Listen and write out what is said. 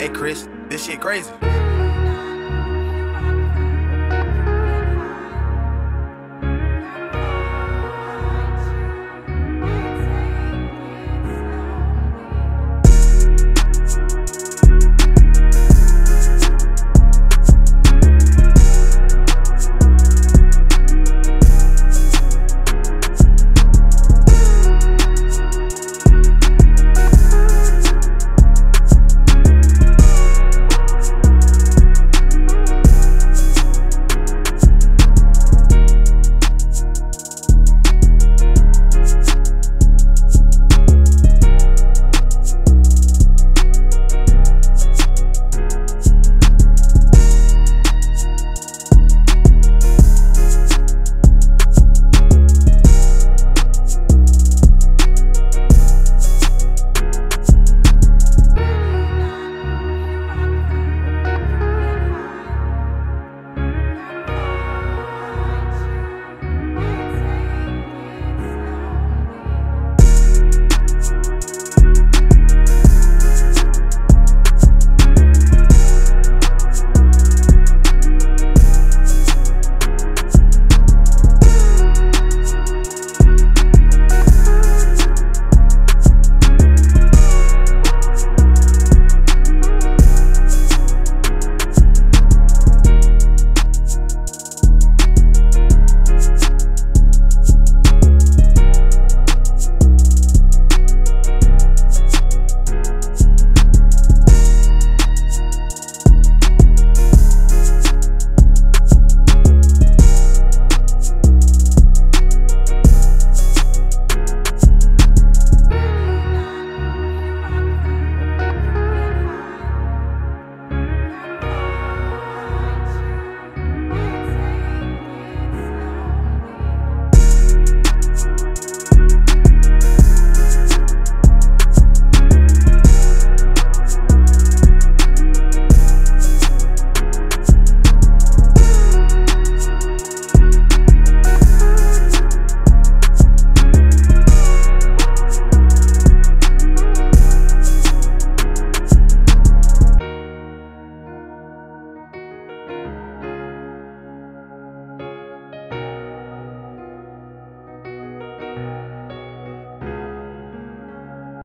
Hey Chris, this shit crazy.